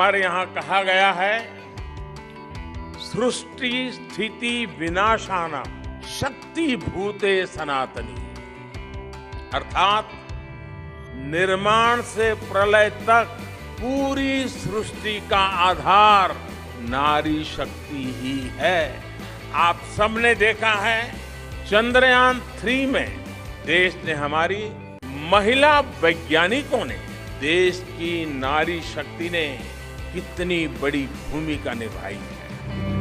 हमारे यहाँ कहा गया है, सृष्टि स्थिति विनाशाना शक्ति भूते सनातनी, अर्थात निर्माण से प्रलय तक पूरी सृष्टि का आधार नारी शक्ति ही है। आप सबने देखा है चंद्रयान-3 में देश ने, हमारी महिला वैज्ञानिकों ने, देश की नारी शक्ति ने कितनी बड़ी भूमिका निभाई है।